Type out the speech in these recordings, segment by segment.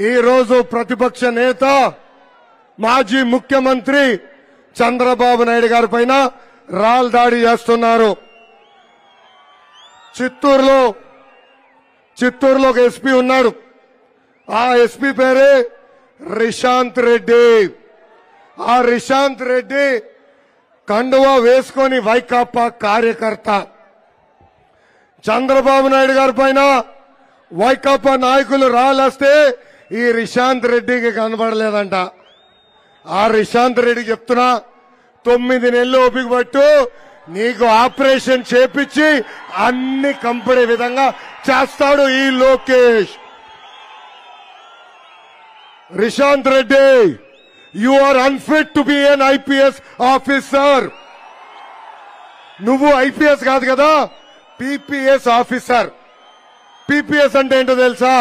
प्रतिपक्ष नेता माजी मुख्यमंत्री चंद्रबाबू नायडु गारी पैना రాల్ దాడి చేస్తున్నారు। చిత్తూరులో ఒక ఎస్పీ ఉన్నాడు, ఆ ఎస్పీ పేరే రిశాంత్ రెడ్డి। ఆ రిశాంత్ రెడ్డి కండువా వేసుకొని వైకాపా కార్యకర్త। చంద్రబాబు నాయుడు గారి పైన వైకాపా నాయకులు రాలేస్తే ఈ రిశాంత్ రెడ్డికి కనబడలేదంట। ఆ రిశాంత్ రెడ్డి చెప్తున్నా 9 నెలలు ఓపిక పట్టు, నీకు ఆపరేషన్ చేపించి అన్ని కంపడే విధంగా చేస్తాడు ఈ Lokesh. Rishanth Reddy, you are unfit to be an IPS officer. నువ్వు ఐపీఎస్ కాదు కదా, పీపీఎస్ ఆఫీసర్। పీపీఎస్ అంటే ఏంటో తెలుసా?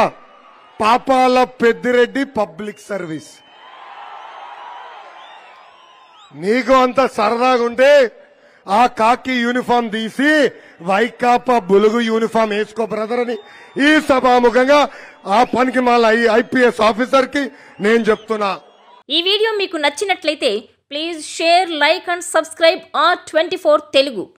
పాపాల పెద్దిరెడ్డి పబ్లిక్ సర్వీస్। నీకు అంత సరదాగా ఉంటే ఆ కాకి యూనిఫామ్ తీసి వైకాపా బులుగు యూనిఫామ్ వేసుకో బ్రదర్ అని ఈ సభాముఖంగా ఆ పనికి మళ్ళీ ఐపీఎస్ ఆఫీసర్ కి నేను చెప్తున్నా। ఈ వీడియో మీకు నచ్చినట్లయితే please share, like and subscribe R24 Telugu.